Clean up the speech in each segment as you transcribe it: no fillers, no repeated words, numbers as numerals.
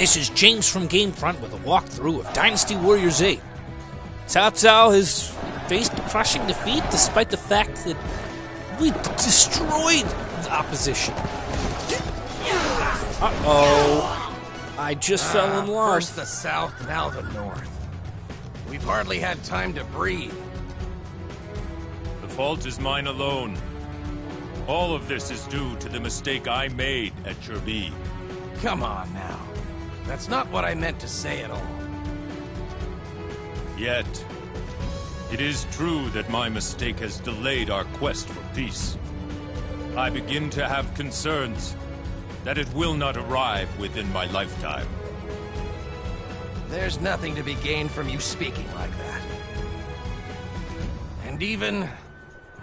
This is James from GameFront with a walkthrough of Dynasty Warriors 8. Cao Cao has faced a crushing defeat despite the fact that we destroyed the opposition. Uh-oh. I just fell in love. First the south, now the north. We've hardly had time to breathe. The fault is mine alone. All of this is due to the mistake I made at Cherby. Come on now. That's not what I meant to say at all. Yet, it is true that my mistake has delayed our quest for peace. I begin to have concerns that it will not arrive within my lifetime. There's nothing to be gained from you speaking like that. And even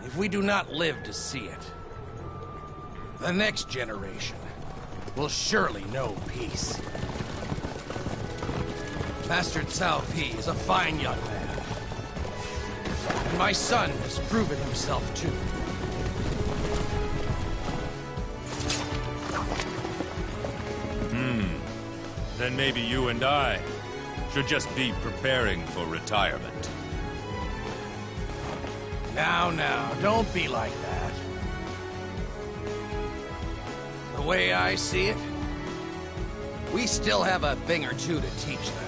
if we do not live to see it, the next generation will surely know peace. Master Cao Pi is a fine young man. And my son has proven himself too. Then maybe you and I should just be preparing for retirement. Now, don't be like that. The way I see it, we still have a thing or two to teach them.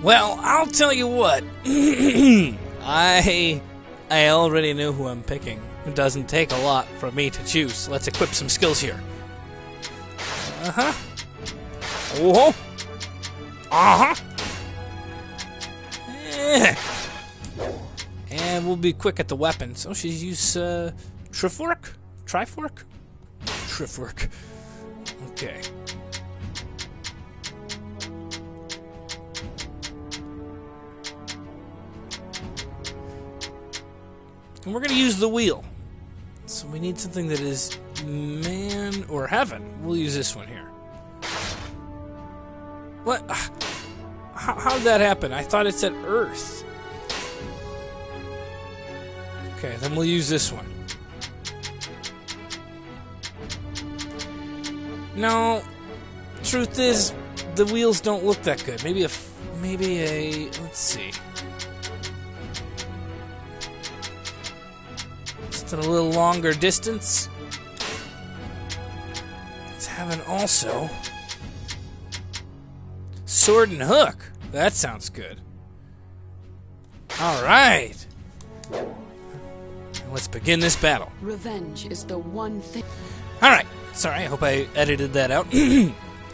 Well, I'll tell you what. I already knew who I'm picking. It doesn't take a lot for me to choose. Let's equip some skills here. Oh. Yeah. And we'll be quick at the weapons. Oh, she's used Trifork? Trifork? Trifork. Okay. And we're going to use the wheel. So we need something that is man or heaven. We'll use this one here. What? How did that happen? I thought it said earth. Okay, then we'll use this one. No. Truth is, the wheels don't look that good. Maybe a... Let's see. At a little longer distance. Let's have an also sword and hook. That sounds good. All right, let's begin this battle. Revenge is the one thing. All right, sorry. I hope I edited that out.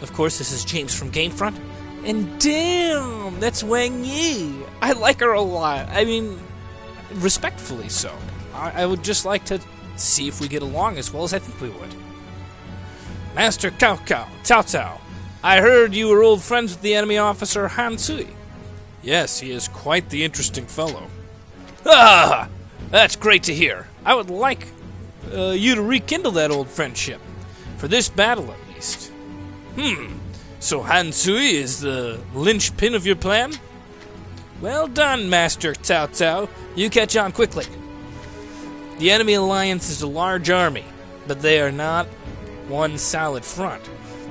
Of course, this is James from GameFront, and damn, that's Wang Yi. I like her a lot. I mean, respectfully so. I would just like to see if we get along as well as I think we would. Master Cao Cao, Cao Cao, I heard you were old friends with the enemy officer Han Sui. Yes, he is quite the interesting fellow. Ah, that's great to hear. I would like you to rekindle that old friendship, for this battle at least. So Han Sui is the linchpin of your plan? Well done, Master Cao Cao. You catch on quickly. The enemy alliance is a large army, but they are not one solid front.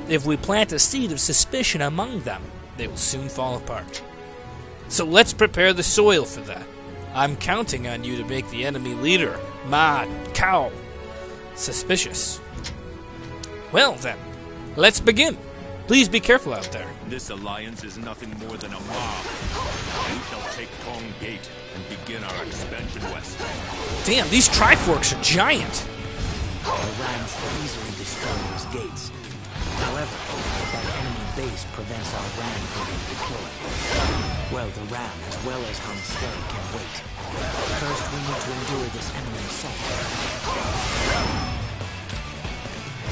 If we plant a seed of suspicion among them, they will soon fall apart. So let's prepare the soil for that. I'm counting on you to make the enemy leader, Ma Chao, suspicious. Well then, let's begin. Please be careful out there. This alliance is nothing more than a mob. We shall take Tong Gate and begin our expansion west. Damn, these Triforks are giant. Our rams will easily destroy these gates. However, that enemy base prevents our ram from being deployed. Well, the ram as well as Han Sui can wait. First, we need to endure this enemy assault.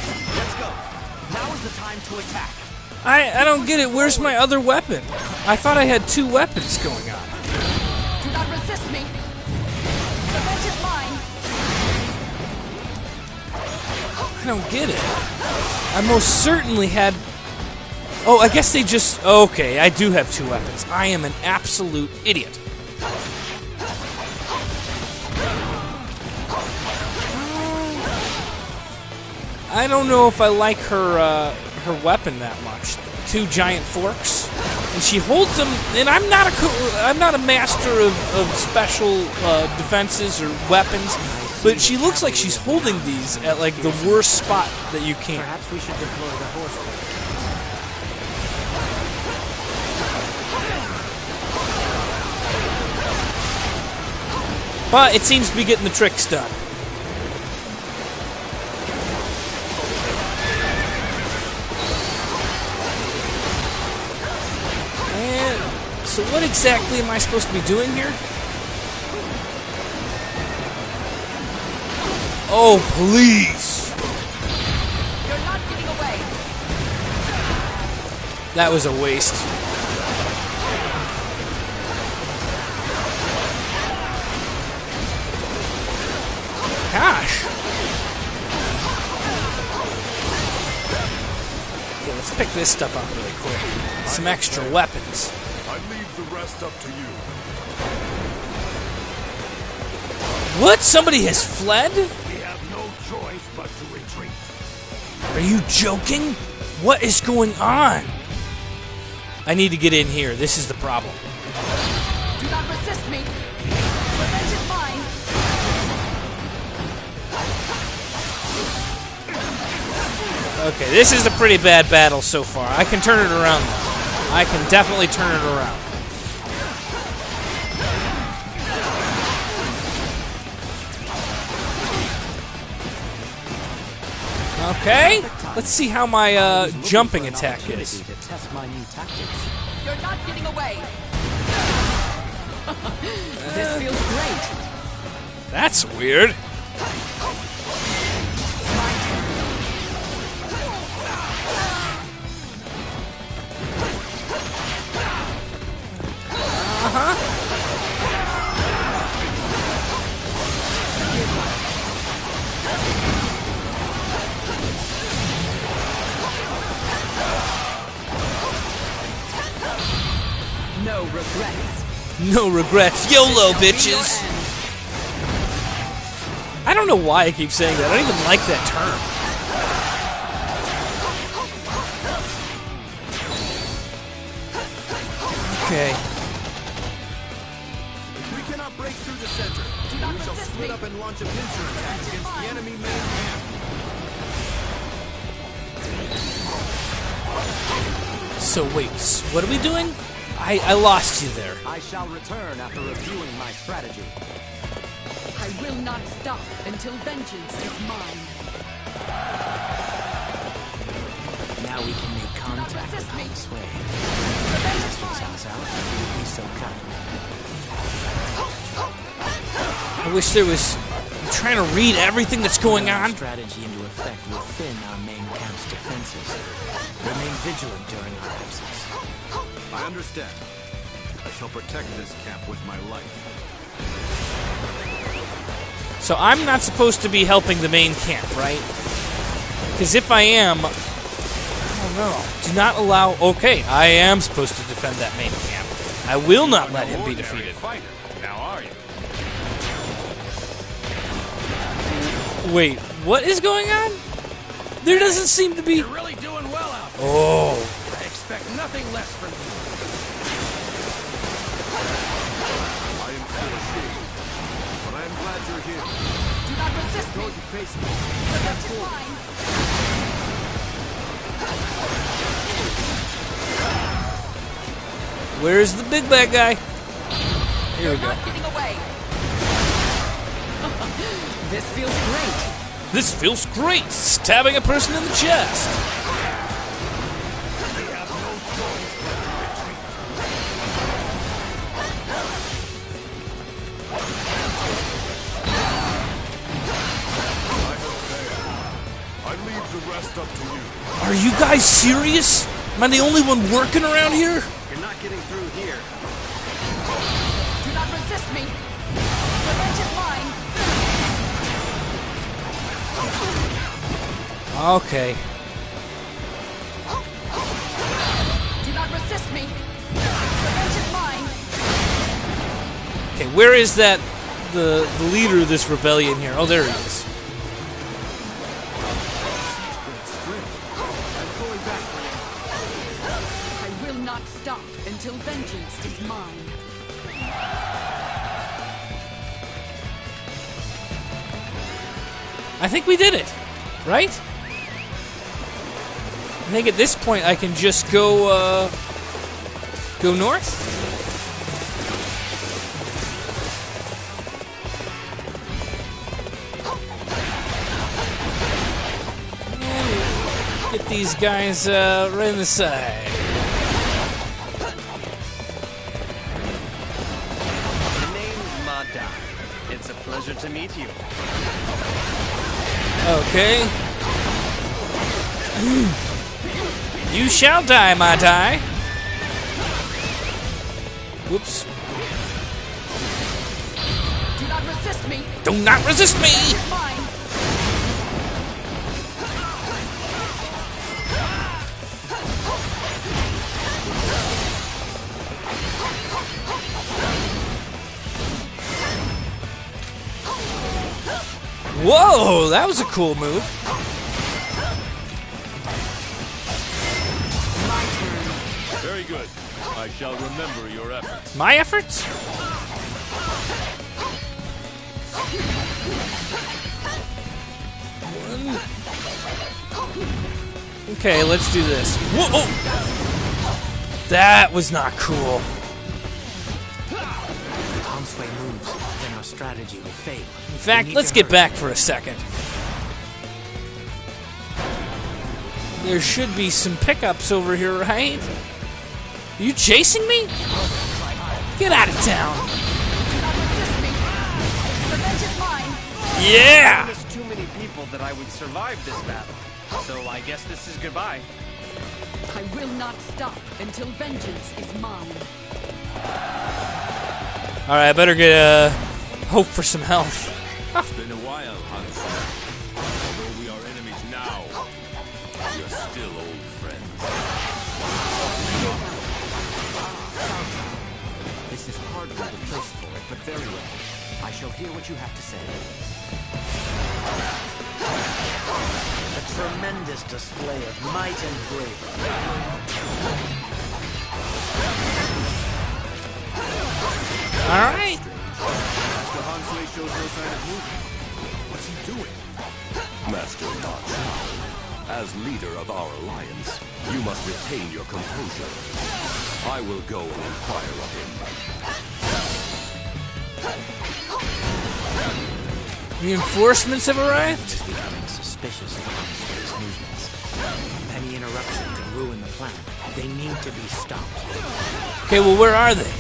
Let's go. Now is the time to attack. I don't get it. Where's my other weapon? I thought I had two weapons going on. Do not resist me. The revenge is mine. I don't get it. I most certainly had... Oh, I guess they just... Okay, I do have two weapons. I am an absolute idiot. I don't know if I like her her weapon that much. Two giant forks, and she holds them. And I'm not a master of special defenses or weapons, but she looks like she's holding these at like the worst spot that you can. Perhaps we should deploy the horse. But it seems to be getting the tricks done. So what exactly am I supposed to be doing here? Oh, please! You're not getting away. That was a waste. Gosh! Okay, let's pick this stuff up really quick. Some extra weapons. I leave the rest up to you. What? Somebody has fled? We have no choice but to retreat. Are you joking? What is going on? I need to get in here. This is the problem. Do not resist me. Revenge is mine. Okay, this is a pretty bad battle so far. I can turn it around though. I can definitely turn it around. Okay, let's see how my jumping attack is. You're not getting away. This feels great. That's weird. No regrets. No regrets. YOLO, bitches! I don't know why I keep saying that. I don't even like that term. Okay. We cannot break through the center. We shall split up and launch a pincer attack against the enemy main camp. So wait, what are we doing? I lost you there. I shall return after reviewing my strategy. I will not stop until vengeance is mine. Now we can make contact with Han Sui. Thanks for Cao Cao. You'll be so kind. I wish there was... I'm trying to read everything that's going on. Strategy into effect will thin our main camp's defenses. Remain vigilant during our absence. I understand. I shall protect this camp with my life. So I'm not supposed to be helping the main camp, right? Because if I am... I don't know. Do not allow... Okay, I am supposed to defend that main camp. I will not let him be defeated. Now are you? Wait, what is going on? There doesn't seem to be... You're really doing well out there. Oh... expect nothing less from you. I am still ashamed, but I am glad you're here. Do not resist me. Go to face me. Where's the big bad guy? Here we go. Not getting away. This feels great. This feels great. Stabbing a person in the chest. Are you guys serious? Am I the only one working around here? You're not getting through here. Do not resist me. Revenge is mine. Okay. Do not resist me. Revenge is mine. Okay, where is that the leader of this rebellion here? Oh, there he is. I will not stop until vengeance is mine. I think we did it, right? I think at this point I can just go, go north? And get these guys, right in the side. My name's Ma Chao. It's a pleasure to meet you. Okay. You shall die, my tie. Whoops. Do not resist me. Do not resist me. Whoa, that was a cool move. Very good. I shall remember your efforts. My efforts? One. Okay, let's do this. Whoa! Oh. That was not cool. Han Sui moves, then our strategy will fail. In fact, let's get back for a second. There should be some pickups over here, right? Are you chasing me? Get out of town. Yeah! There's too many people that I would survive this battle. So I guess this is goodbye. I will not stop until vengeance is mine. Alright, I better get a hope for some health. It's been a while, Han Sui. Although we are enemies now, we are still old friends. This is hardly the place for it, but very well. I shall hear what you have to say. A tremendous display of might and bravery. All right. Master Han Sui shows no sign of moving. What's he doing? Master Ma Chao, as leader of our alliance, you must retain your composure. I will go and inquire of him. Reinforcements have arrived? He's becoming suspicious of Han Sui's movements. Any interruption can ruin the plan. They need to be stopped. Okay, well, where are they?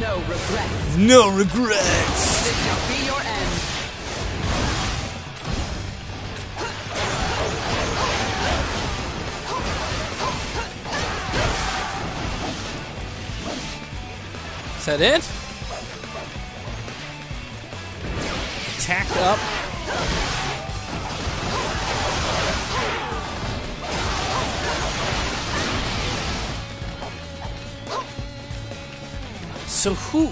No regrets. No regrets. This shall be your end. Is that it? Attack up. So who?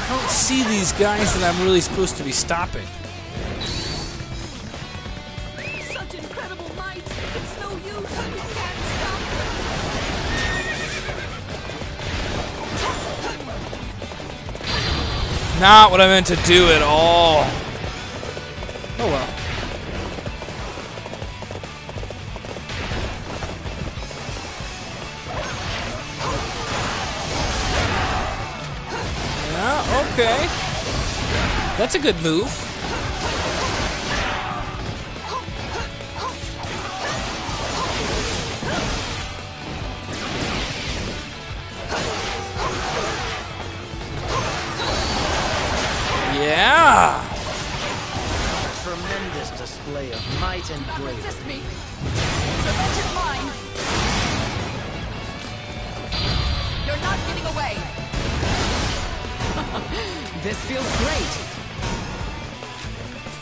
I don't see these guys that I'm really supposed to be stopping. Such incredible might! It's no use! We can't stop them! Not what I meant to do at all. Oh well. Okay, that's a good move. Yeah! A tremendous display of might and bravery. Resist me. Revenge is mine. You're not getting away. This feels great.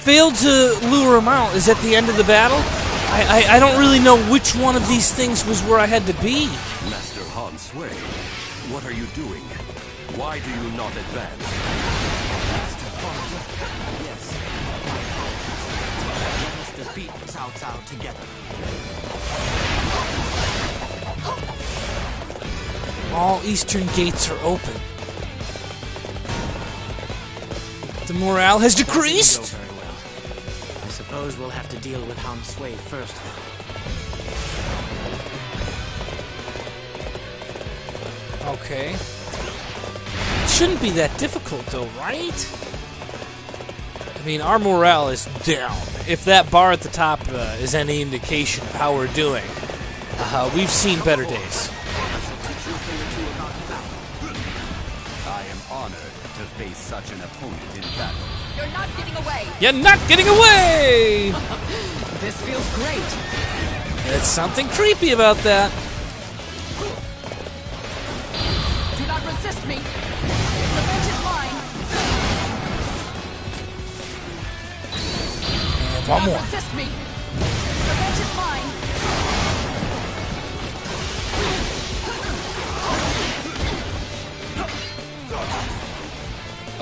Failed to lure him out is at the end of the battle. I don't really know which one of these things was where I had to be. Master Han Sui, what are you doing? Why do you not advance? Master Han, yes. Let us defeat Cao Cao together. All eastern gates are open. The morale has decreased. I suppose we'll have to deal with Han Sui first. Okay. It shouldn't be that difficult though, right? I mean, our morale is down. If that bar at the top is any indication of how we're doing, we've seen better days. I am honored to face such an opponent in battle. You're not getting away! You're not getting away! This feels great! There's something creepy about that. Do not resist me! Revenge is mine! One more. Do not resist me! Revenge is mine!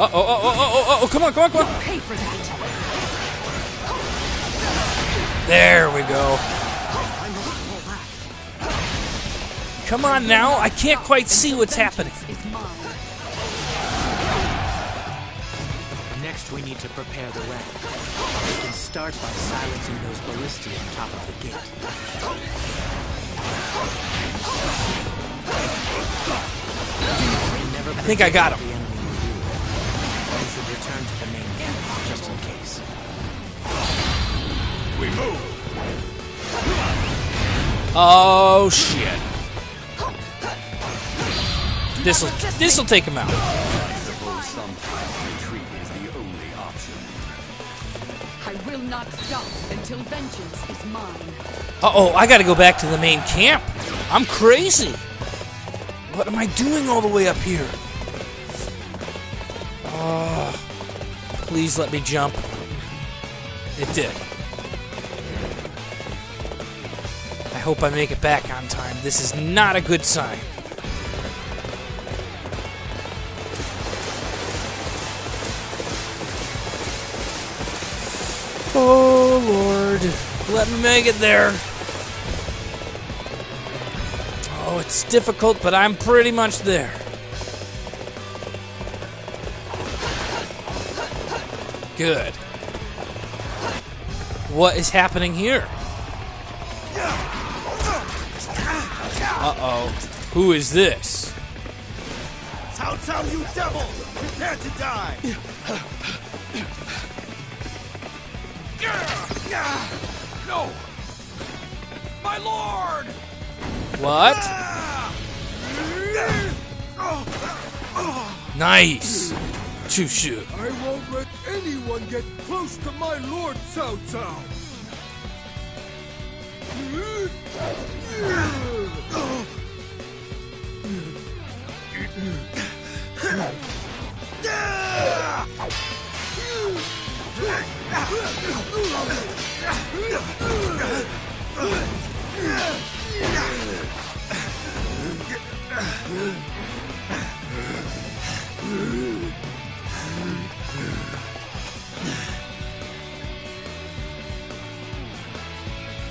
Oh, come on, come on, come on! Pay for that. There we go. Come on now, I can't quite see what's happening. Next we need to prepare the way. We can start by silencing those ballistae on top of the gate. I think I got him. Return to the main camp, just in case. We move. Oh shit! This'll take him out. I suppose sometimes retreat is the only option. I will not stop until vengeance is mine. Uh-oh! I gotta go back to the main camp. I'm crazy. What am I doing all the way up here? Please let me jump. It did. I hope I make it back on time. This is not a good sign. Oh, Lord. Let me make it there. Oh, it's difficult, but I'm pretty much there. Good. What is happening here? Uh-oh. Who is this? Cao Cao, you devil! Prepare to die! No! My lord! What? Nice! Choo-choo. I won't let anyone get close to my lord, Cao Cao.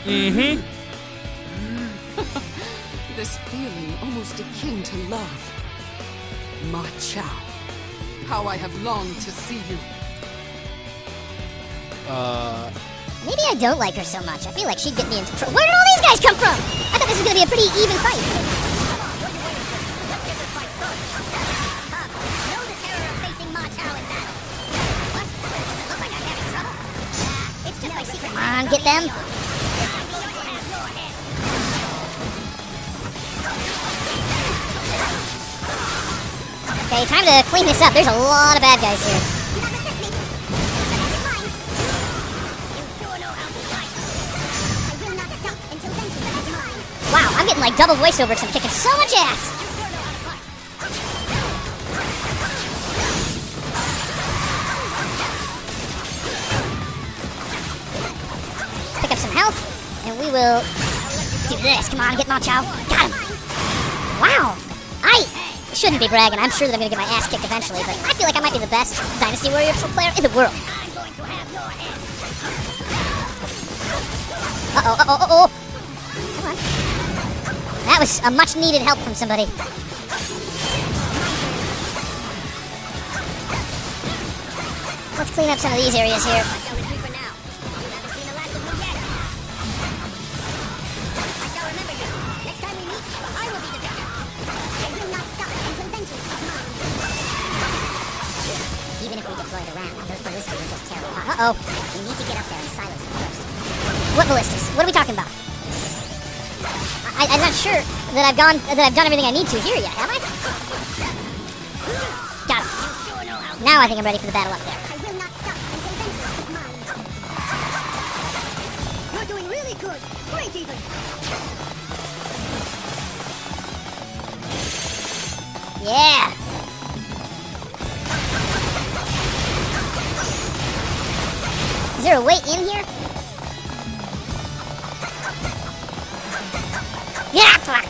Mm-hmm. This feeling almost akin to love. Ma Chao, how I have longed to see you. Maybe I don't like her so much. I feel like she'd get me into trouble. Where did all these guys come from? I thought this was going to be a pretty even fight. Come on, what are you waiting for? Let's get this fight started. Come, know the terror of facing Ma Chao in battle. What? Does it look like I'm having trouble? It's just my secret. Come on, get them. Okay, time to clean this up. There's a lot of bad guys here. Wow, I'm getting like double voiceover because I'm kicking so much ass. will do this. Come on, get Ma Chao. Got him. Wow. I shouldn't be bragging. I'm sure that I'm going to get my ass kicked eventually, but I feel like I might be the best Dynasty Warriors player in the world. Uh-oh, uh-oh, uh-oh. Come on. That was a much-needed help from somebody. Let's clean up some of these areas here. Uh-oh. We need to get up there and silence them first. What ballistics? What are we talking about? I'm not sure that I've done everything I need to here yet, have I? Got it. Now I think I'm ready for the battle up there. I will not stop until vengeance is mine. You're doing really good. Great even. Yeah. Is there a way in here? Yeah!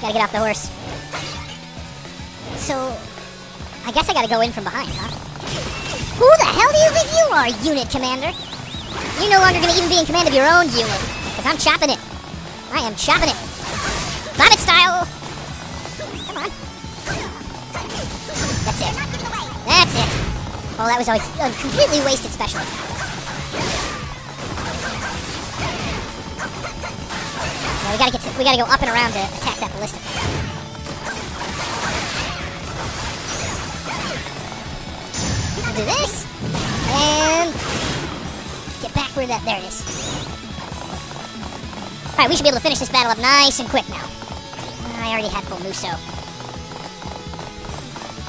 Gotta get off the horse. So, I guess I gotta go in from behind, huh? Who the hell do you think you are, unit commander? You're no longer gonna even be in command of your own unit, because I'm chopping it. I am chopping it. Bobbit style! Come on. That's it. That's it. Oh, that was a completely wasted special attack. Yeah, we gotta go up and around to attack that ballistic. We'll do this and get back where that. There it is. All right, we should be able to finish this battle up nice and quick now. I already had full Muso.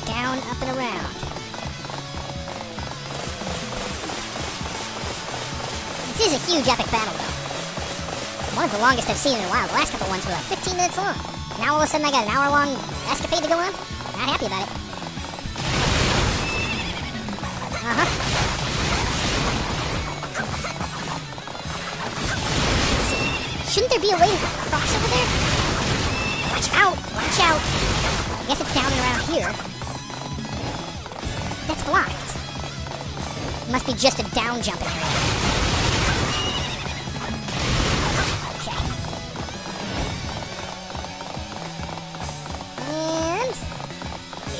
Down, up, and around. This is a huge epic battle, though. One of the longest I've seen in a while. The last couple ones were like 15 minutes long. Now all of a sudden I got an hour-long escapade to go on? Not happy about it. Uh-huh. Shouldn't there be a way to cross over there? Watch out! Watch out! I guess it's down and around here. That's blocked. It must be just a down jumping area.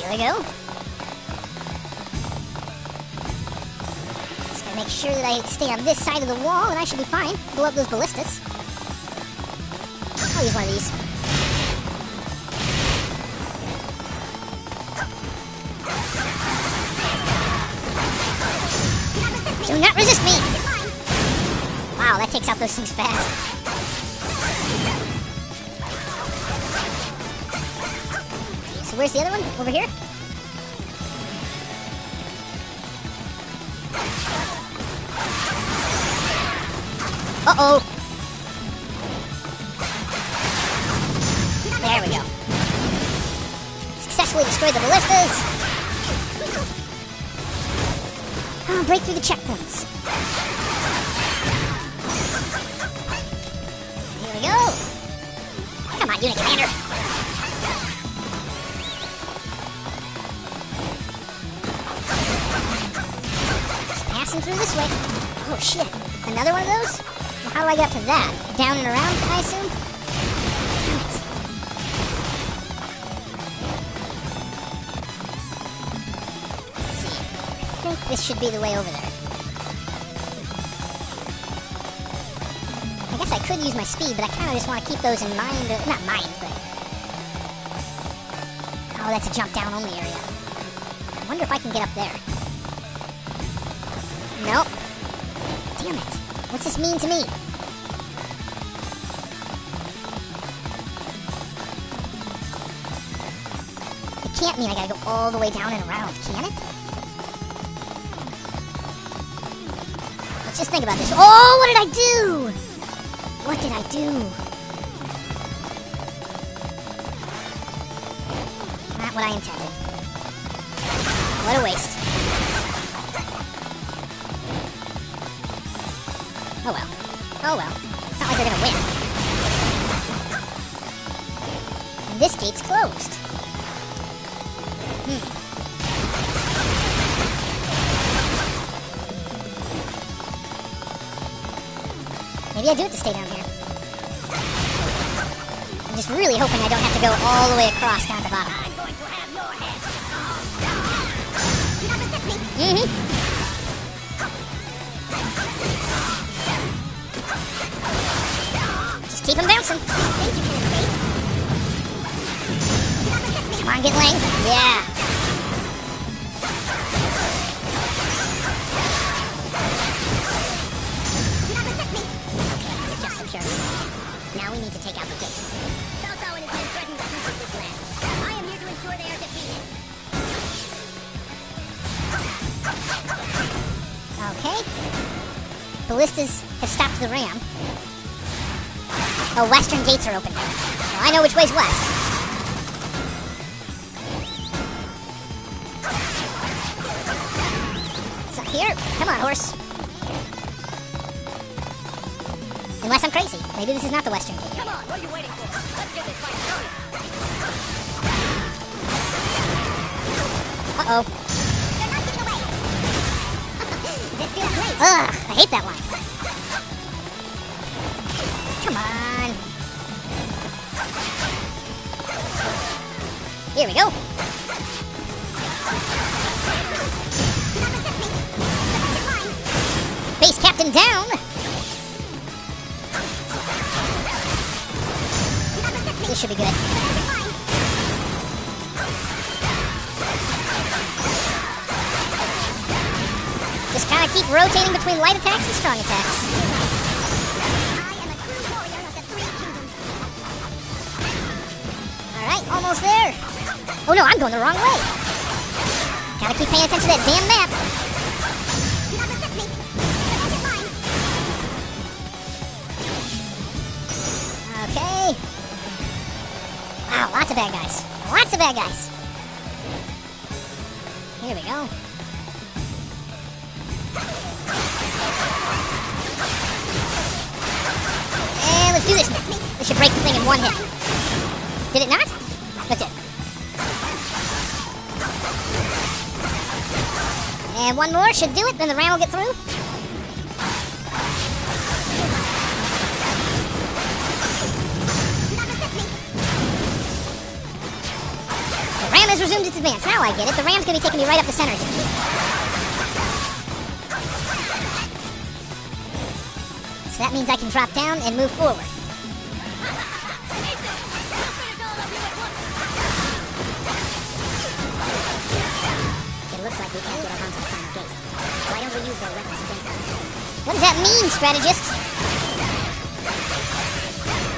There we go. Just gotta make sure that I stay on this side of the wall and I should be fine. Blow up those ballistas. I'll use one of these. Do not resist me! Wow, that takes out those things fast. Where's the other one? Over here? Uh-oh! There we go. Successfully destroyed the ballistas! Oh, break through the checkpoints. Here we go! Come on, Unit Commander! Through this way. Oh shit. Another one of those? Well, how do I get up to that? Down and around, I assume? Damn it. Let's see. I think this should be the way over there. I guess I could use my speed, but I kind of just want to keep those in mind. Not mind, but... Oh, that's a jump down only area. I wonder if I can get up there. Nope. Damn it. What's this mean to me? It can't mean I gotta go all the way down and around, can it? Let's just think about this. Oh, what did I do? What did I do? Not what I intended. What a waste. Oh well. It's not like they're gonna win. gate's closed. Maybe I do have to stay down here. I'm just really hoping I don't have to go all the way across down at the bottom. I'm going to have your head. Do not resist me. Just keep him bouncing. Come on, get length. Yeah. Do not resist me. Okay, we're just securing. Now we need to take out the gate. Cao Cao and his men threaten to take this land. I am here to ensure they are defeated. Okay. Ballistas have stopped the ram. Oh, western gates are open. Well, I know which way's west. It's up here. Come on, horse. Unless I'm crazy. Maybe this is not the western gate. Come on, what are you waiting for? Let's get this fight started. Uh-oh. Ugh, I hate that line. Come on. Here we go. Base captain down. This should be good. Just kind of keep rotating between light attacks and strong attacks. I am a true warrior of the Three Kingdoms. Alright, almost there. Oh no, I'm going the wrong way. Gotta keep paying attention to that damn map. Do not resist me. It's mine. Okay. Wow, lots of bad guys. Lots of bad guys. Here we go. And let's do this now. This should break the thing in one hit. Did it not? That's it. And one more should do it, then the ram will get through. The ram has resumed its advance. Now I get it. The ram's going to be taking me right up the center here. That means I can drop down and move forward. It looks like we can't get up onto the final gate. Why don't we use their weapons against us? What does that mean, strategist?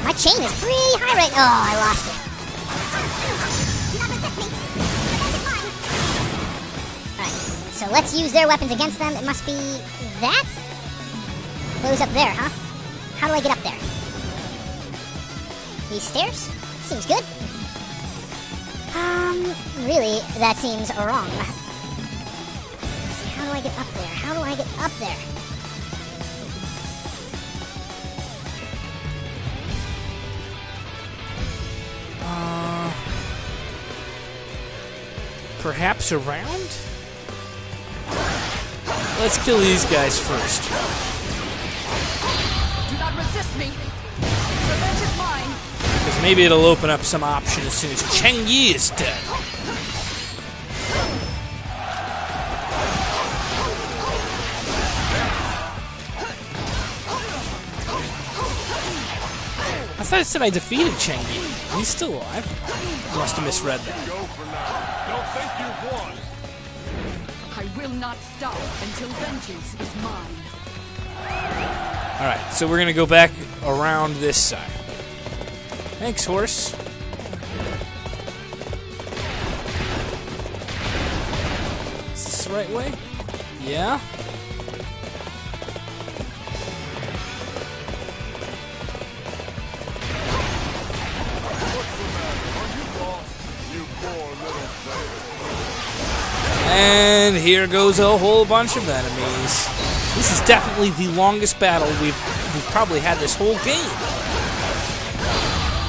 My chain is pretty high right now. Oh, I lost it. Alright, so let's use their weapons against them. It must be that? Goes up there, huh? How do I get up there? These stairs? Seems good. Really, that seems wrong. Let's see, how do I get up there? How do I get up there? Perhaps around? Let's kill these guys first. Because maybe it'll open up some option as soon as Cheng Yi is dead. I thought it said I defeated Cheng Yi. He's still alive. I must have misread that. Don't think you've won. I will not stop until vengeance is mine. Alright, so we're gonna go back around this side. Thanks, horse. Is this the right way? Yeah? And here goes a whole bunch of enemies. This is definitely the longest battle we've probably had this whole game.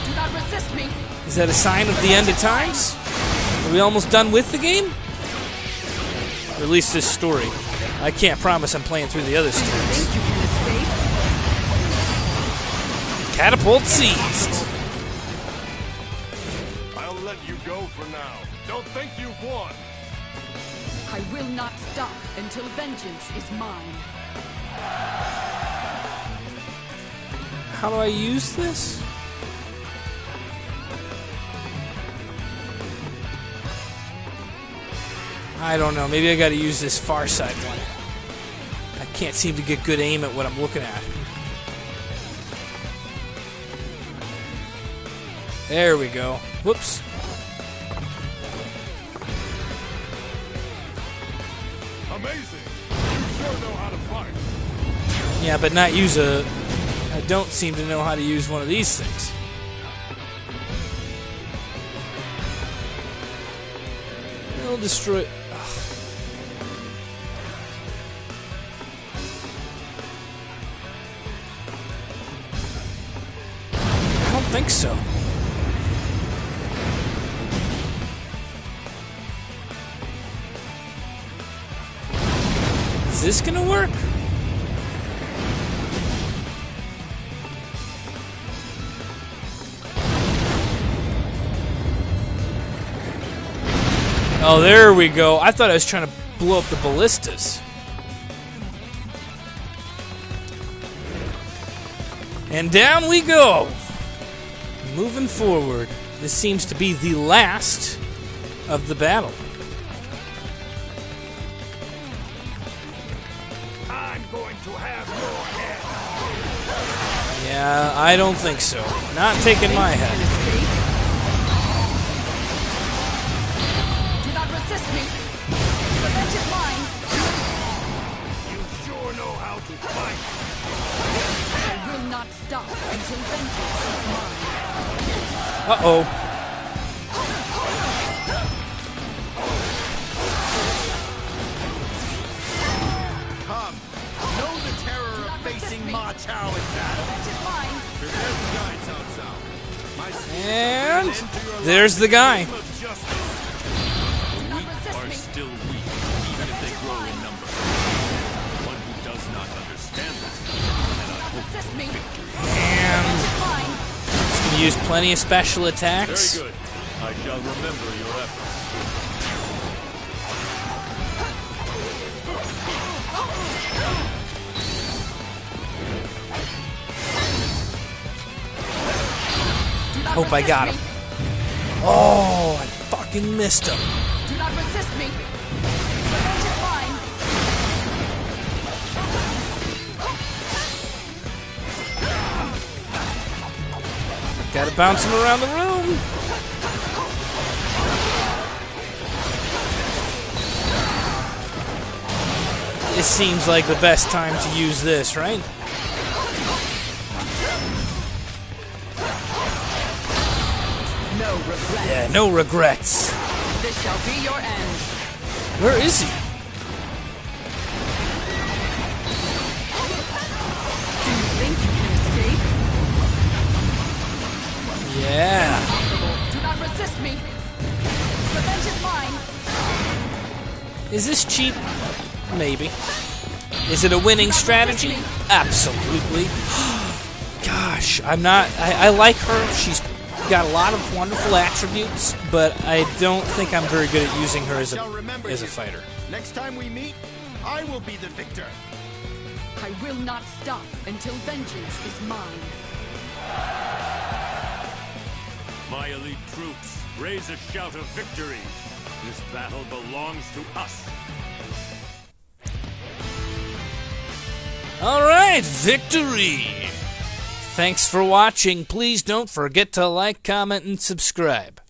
Do not resist me. Is that a sign of the end of times? Are we almost done with the game? Or at least this story. I can't promise I'm playing through the other stories. Catapult seized. I'll let you go for now. Don't think you've won. I will not stop until vengeance is mine. How do I use this? I don't know. Maybe I gotta use this far side one. I can't seem to get good aim at what I'm looking at. There we go. Whoops. Amazing. You sure know how to fight. Yeah, but not use a... I don't seem to know how to use one of these things. It'll destroy... I don't think so. Is this gonna work? Oh, there we go. I thought I was trying to blow up the ballistas. And down we go. Moving forward. This seems to be the last of the battle. I'm going to have your head. Yeah, I don't think so. Not taking my head. I will not stop until vengeance is mine. Uh-oh. Come. Know the terror of facing Ma Chao in battle. And there's the guy. Use plenty of special attacks. Very good. I shall remember your efforts. Hope I got him. Oh, I fucking missed him. Do not resist me. Gotta bounce him around the room. This seems like the best time to use this, right? No regrets. Yeah, no regrets. This shall be your end. Where is he? Yeah. Do not resist me. Revenge is mine. Is this cheap? Maybe. Is it a winning strategy? Absolutely. Gosh, I'm not. I like her. She's got a lot of wonderful attributes, but I don't think I'm very good at using her as a fighter. Next time we meet, I will be the victor. I will not stop until vengeance is mine. My elite troops, raise a shout of victory. This battle belongs to us. All right, victory. Thanks for watching. Please don't forget to like, comment, and subscribe.